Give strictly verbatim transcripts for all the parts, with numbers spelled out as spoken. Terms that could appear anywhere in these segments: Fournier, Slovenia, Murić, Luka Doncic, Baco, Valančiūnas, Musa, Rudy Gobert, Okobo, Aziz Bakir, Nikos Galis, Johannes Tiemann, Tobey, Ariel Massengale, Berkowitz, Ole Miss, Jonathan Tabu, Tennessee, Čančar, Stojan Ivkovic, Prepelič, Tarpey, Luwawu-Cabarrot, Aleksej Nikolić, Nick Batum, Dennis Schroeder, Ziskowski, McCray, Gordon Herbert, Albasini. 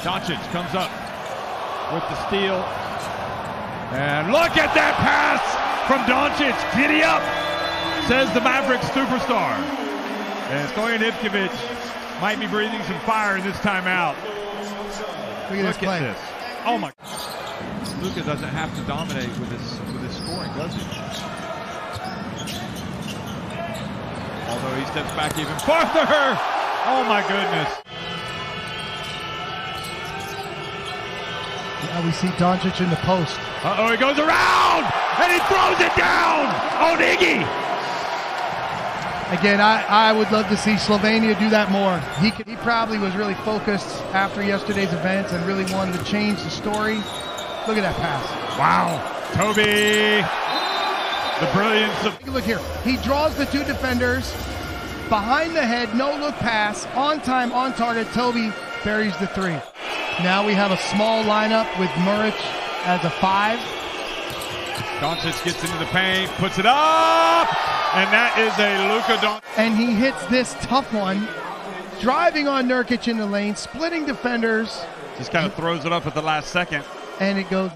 Doncic comes up with the steal. And look at that pass from Doncic. Giddy up, says the Mavericks superstar. And Stojan Ivkovic might be breathing some fire in this timeout. Look at, look this, at this. Oh my. Luka doesn't have to dominate with his, with his scoring, does he? Although he steps back even farther. Oh my goodness. Now we see Doncic in the post. Uh-oh, he goes around! And he throws it down on Iggy! Again, I, I would love to see Slovenia do that more. He, he probably was really focused after yesterday's events and really wanted to change the story. Look at that pass. Wow. Tobey. The brilliance of... Look here. He draws the two defenders. Behind the head, no-look pass. On time, on target. Tobey buries the three. Now we have a small lineup with Murić as a five. Doncic gets into the paint, puts it up, and that is a Luka Doncic. And he hits this tough one, driving on Nurkić in the lane, splitting defenders. Just kind of throws it up at the last second. And it goes.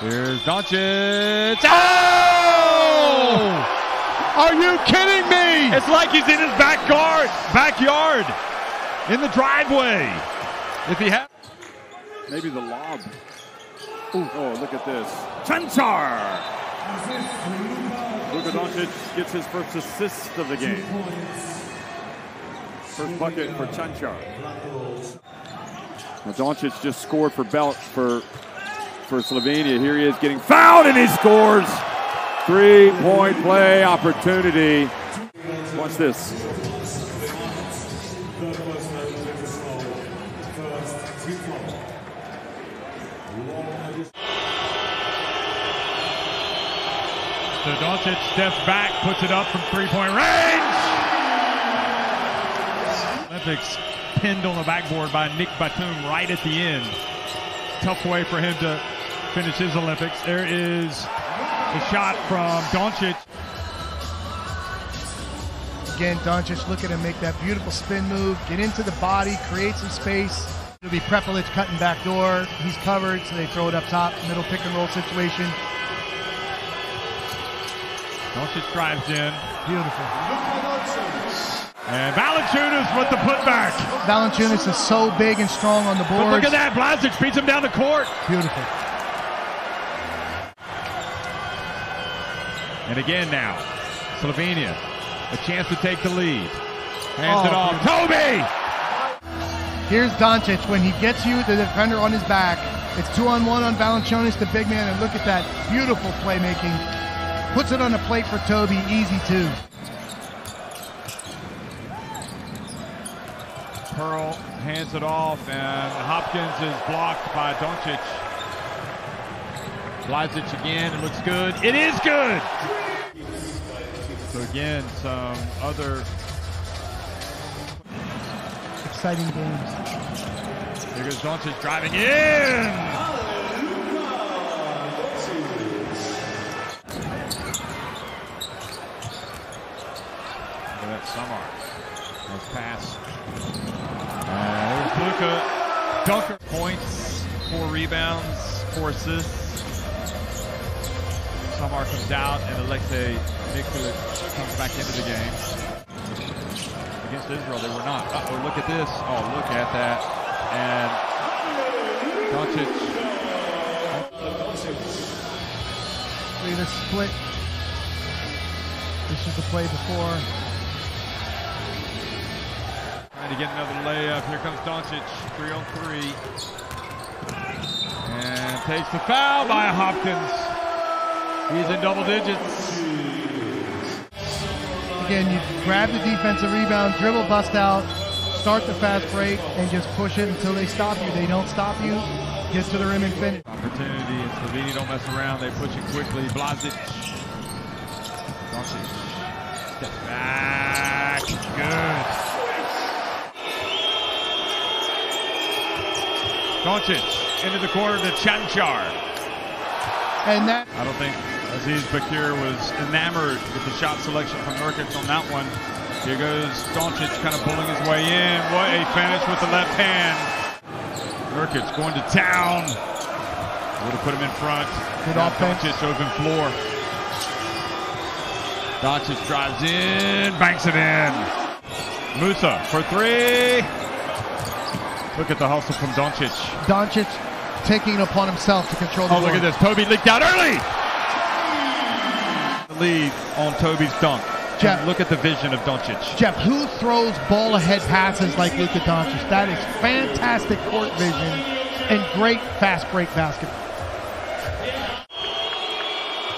Here's Doncic. Oh! Are you kidding me? It's like he's in his backyard, backyard, in the driveway. If he had maybe the lob. Ooh, oh, look at this. Čančar. Luka Doncic gets his first assist of the game. First bucket for Čančar. Now Doncic just scored for Belt for for Slovenia. Here he is getting fouled, and he scores. Three-point play opportunity. Watch this. So Doncic steps back, puts it up from three-point range. Olympics pinned on the backboard by Nick Batum right at the end. Tough way for him to finish his Olympics. There is... the shot from Doncic. Again, Doncic looking to make that beautiful spin move, get into the body, create some space. It'll be Prepelič cutting back door. He's covered, so they throw it up top, middle pick and roll situation. Doncic drives in. Beautiful. And Valančiūnas with the putback. Valančiūnas is so big and strong on the board. Look at that, Blažič beats him down the court. Beautiful. And again now, Slovenia, a chance to take the lead. Hands oh, it off, Tobey! Here's Doncic. When he gets you, the defender on his back. It's two-on-one on Valančiūnas, the big man, and look at that beautiful playmaking. Puts it on the plate for Tobey, easy two. Pearl hands it off, and Hopkins is blocked by Doncic. Blažič again, it looks good. It is good! So again, some other... exciting games. Here goes Doncic driving in! Look at that Samar. Nice pass. Uh, there's Luka. Dunker. Points, four rebounds, four assists. Samar comes out and Aleksej Nikolić comes back into the game. Against Israel, they were not. Uh-oh, look at this. Oh, look at that. And Doncic. Look at this split. This is the play before. Trying to get another layup. Here comes Doncic. Three on three. And takes the foul by Hopkins. He's in double digits. Again, you grab the defensive rebound, dribble bust out, start the fast break, and just push it until they stop you. They don't stop you, get to the rim and finish. Opportunity, and Slovenia don't mess around. They push it quickly. Blažič. Doncic. Step back. Good. Doncic into the corner to Čančar. And that... I don't think... Aziz Bakir was enamored with the shot selection from Nurkić on that one. Here goes Doncic, kind of pulling his way in. What a finish with the left hand. Nurkić going to town. Would have put him in front. Good offense. Doncic open floor. Doncic drives in, banks it in. Musa for three. Look at the hustle from Doncic. Doncic taking it upon himself to control the ball. Oh, look at this. Tobey leaked out early. Lead on Tobey's dunk. Jeff, look at the vision of Doncic. Jeff, who throws ball-ahead passes like Luka Doncic? That is fantastic court vision and great fast-break basketball.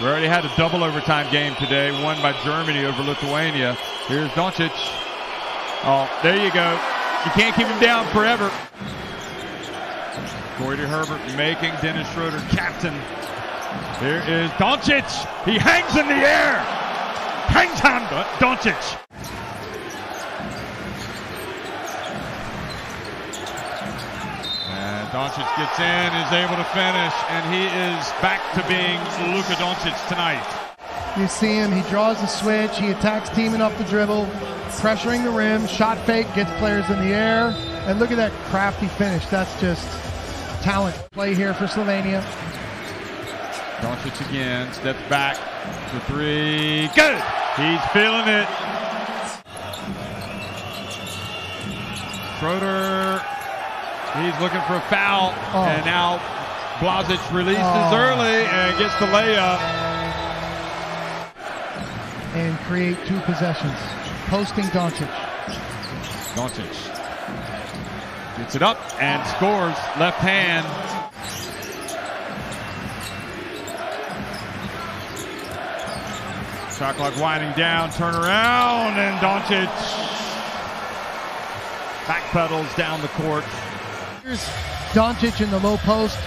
We already had a double overtime game today, won by Germany over Lithuania. Here's Doncic. Oh, there you go. You can't keep him down forever. Gordon Herbert making Dennis Schroeder captain. Here is Doncic. He hangs in the air. Hang time, Doncic. And Doncic gets in, is able to finish, and he is back to being Luka Doncic tonight. You see him, he draws the switch, he attacks teaming off the dribble, pressuring the rim, shot fake, gets players in the air, and look at that crafty finish. That's just talent. Play here for Slovenia. Doncic again, steps back for three, good! He's feeling it. Schroeder, he's looking for a foul, oh. And now Blažič releases oh. early and gets the layup. And create two possessions, posting Doncic. Doncic gets it up and scores, left hand. Shot clock winding down, turn around, and Doncic backpedals down the court. Here's Doncic in the low post,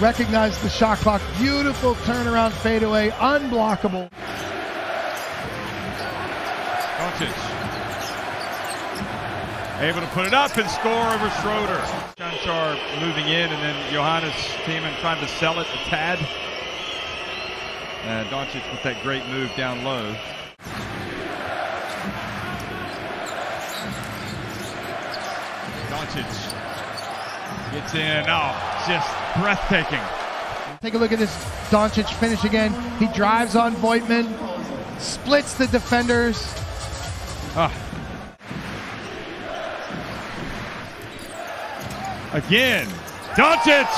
recognized the shot clock, beautiful turnaround fadeaway, unblockable. Doncic able to put it up and score over Schroeder. Čančar moving in, and then Johannes Tiemann trying to sell it a tad. And Doncic with that great move down low. Doncic gets in. Oh, just breathtaking. Take a look at this Doncic finish again. He drives on Voigtman, splits the defenders. Ah. Again, Doncic!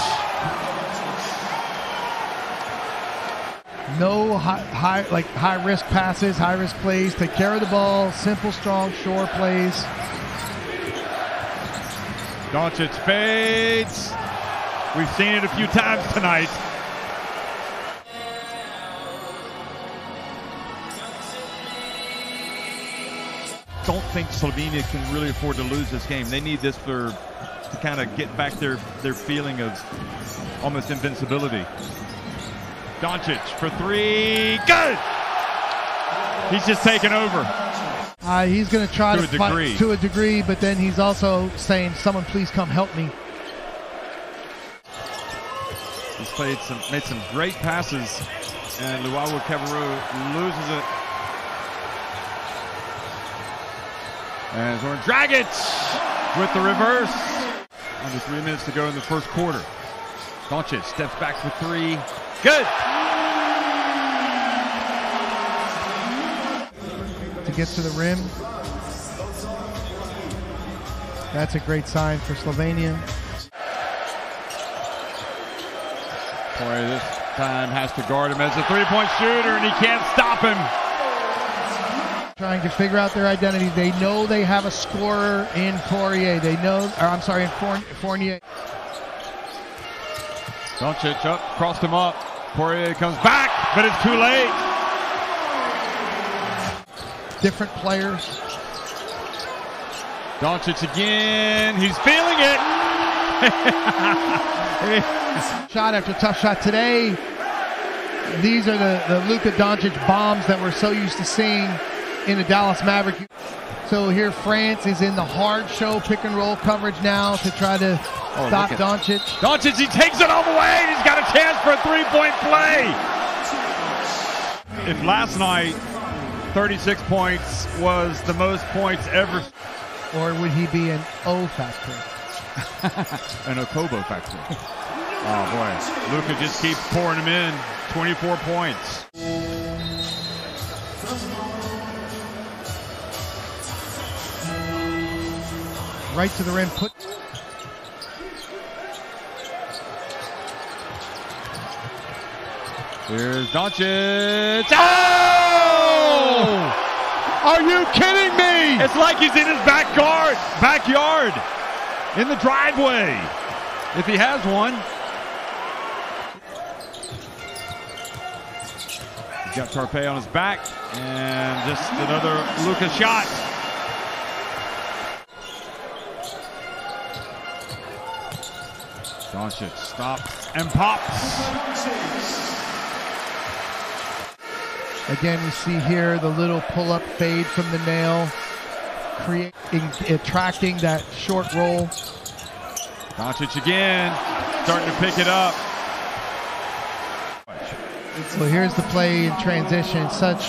No high, high, like high risk passes, high risk plays. Take care of the ball. Simple, strong, sure plays. Doncic fades. We've seen it a few times tonight. Don't think Slovenia can really afford to lose this game. They need this for to kind of get back their their feeling of almost invincibility. Doncic for three, good! He's just taking over. Uh, he's going to try to fight to a degree, but then he's also saying, someone please come help me. He's played some, made some great passes, and Luwawu-Cabarrot loses it. And Zoran Dragic with the reverse. Under three minutes to go in the first quarter. Doncic steps back for three. Good! To get to the rim. That's a great sign for Slovenia. Poirier this time has to guard him as a three-point shooter, and he can't stop him. Trying to figure out their identity. They know they have a scorer in Poirier. They know, or I'm sorry, in Fournier. Doncic up, crossed him up. Poirier comes back, but it's too late. Different players. Doncic again. He's feeling it. Shot after tough shot today. These are the, the Luka Doncic bombs that we're so used to seeing in the Dallas Mavericks. So here France is in the hard show pick and roll coverage now to try to oh, stop Doncic. Doncic, he takes it all the way. He's got a chance for a three-point play. If last night thirty-six points was the most points ever. Or would he be an O factor? An Okobo factor. Oh, boy. Luka just keeps pouring him in. twenty-four points. Right to the rim. Put. Here's Doncic. Oh! Are you kidding me? It's like he's in his backyard, backyard, in the driveway, if he has one. He's got Tarpey on his back, and just another Luka shot. Doncic stops and pops. Again, you see here the little pull-up fade from the nail, creating, attracting that short roll. Doncic again, starting to pick it up. So here's the play in transition, such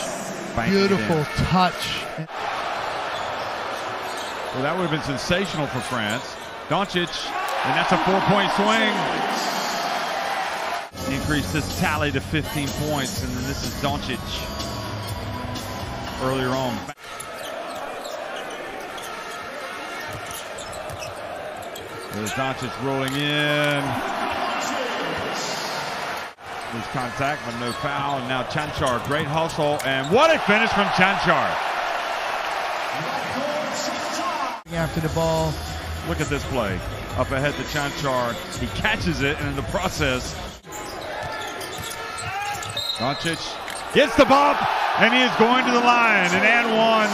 beautiful touch. Well, that would have been sensational for France. Doncic, and that's a four-point swing. Increased this tally to fifteen points, and then this is Doncic earlier on. There's Doncic rolling in. There's contact, but no foul. And now Čančar, great hustle, and what a finish from Čančar! After the ball. Look at this play. Up ahead to Čančar. He catches it, and in the process, Doncic gets the bump, and he is going to the line, and and one.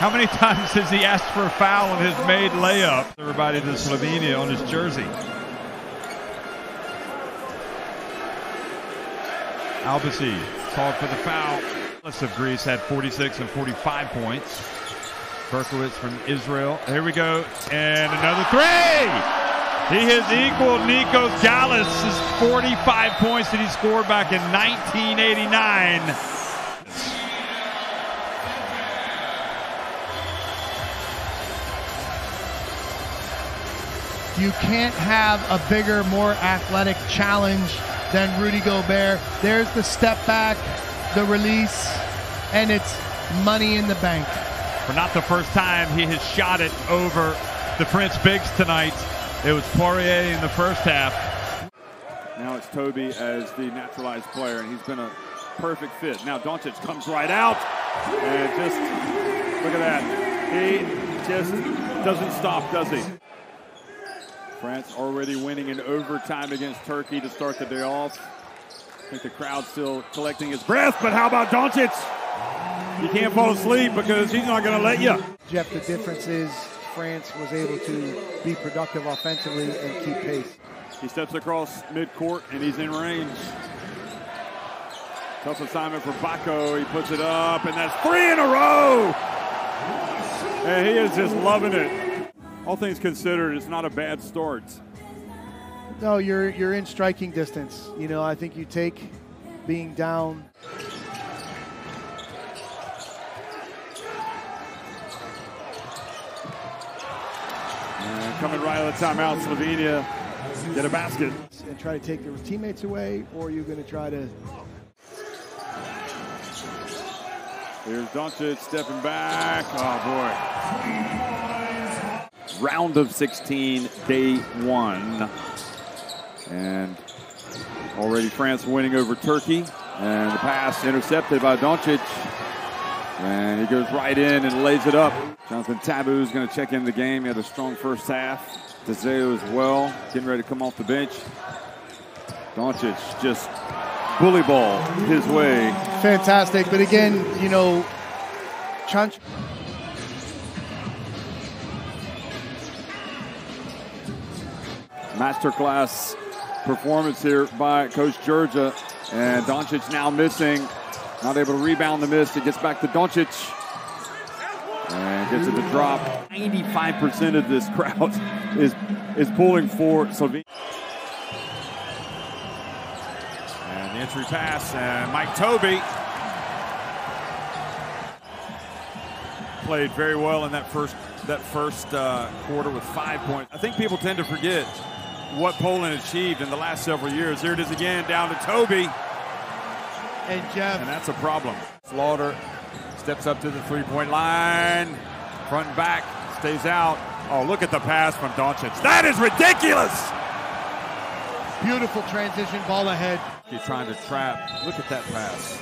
How many times has he asked for a foul on his made layup? Everybody to Slovenia on his jersey. Albasini called for the foul. Of Greece had forty-six and forty-five points. Berkowitz from Israel. Here we go, and another three! He has equaled Nikos Galis' forty-five points that he scored back in nineteen eighty-nine. You can't have a bigger, more athletic challenge than Rudy Gobert. There's the step back, the release, and it's money in the bank. For not the first time, he has shot it over the French bigs tonight. It was Poirier in the first half. Now it's Tobey as the naturalized player, and he's been a perfect fit. Now Doncic comes right out, and just, look at that. He just doesn't stop, does he? France already winning in overtime against Turkey to start the day off. I think the crowd's still collecting his breath, but how about Doncic? You can't fall asleep because he's not going to let you. Jeff, the difference is France was able to be productive offensively and keep pace. He steps across midcourt, and he's in range. Tough assignment for Baco. He puts it up, and that's three in a row! And he is just loving it. All things considered, it's not a bad start. No, you're, you're in striking distance. You know, I think you take being down. Coming right out of the timeout, Slovenia get a basket. And try to take their teammates away, or you're going to try to... Here's Doncic stepping back. Oh, boy. Round of sixteen, day one. And already France winning over Turkey. And the pass intercepted by Doncic. And he goes right in and lays it up. Jonathan Tabu is going to check in the game. He had a strong first half. Tadeo as well, getting ready to come off the bench. Doncic just bully ball his way. Fantastic, but again, you know, Čančar. Masterclass performance here by Coach Georgia, and Doncic now missing. Not able to rebound the miss. It gets back to Doncic. And gets it to drop. ninety-five percent of this crowd is, is pulling for Slovenia. And the entry pass. And Mike Tobey played very well in that first that first uh, quarter with five points. I think people tend to forget what Poland achieved in the last several years. Here it is again, down to Tobey. And Jeff. And that's a problem. Slaughter steps up to the three-point line. Front and back, stays out. Oh, look at the pass from Doncic. That is ridiculous! Beautiful transition, ball ahead. He's trying to trap. Look at that pass.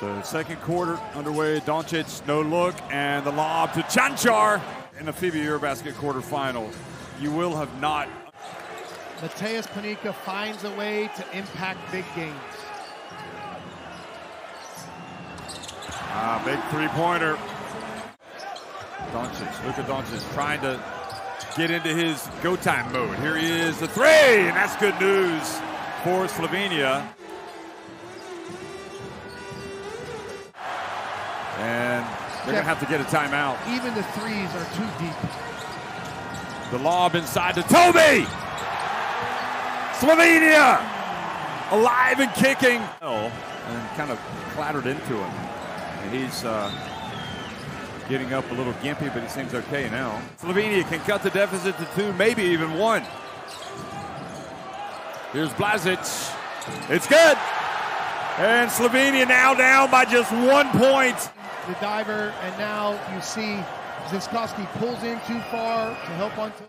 So second quarter underway. Doncic, no look, and the lob to Čančar in the F I B A Eurobasket quarterfinal. You will have not. Mateus Panica finds a way to impact big games. Ah, big three-pointer. Doncic, Luka Doncic trying to get into his go-time mode. Here he is, the three, and that's good news for Slovenia. And they're going to have to get a timeout. Even the threes are too deep. The lob inside to Tobey. Slovenia alive and kicking. Oh, and kind of clattered into him. And he's uh, getting up a little gimpy, but he seems okay now. Slovenia can cut the deficit to two, maybe even one. Here's Blažič. It's good. And Slovenia now down by just one point. The diver, and now you see Ziskowski pulls in too far to help on.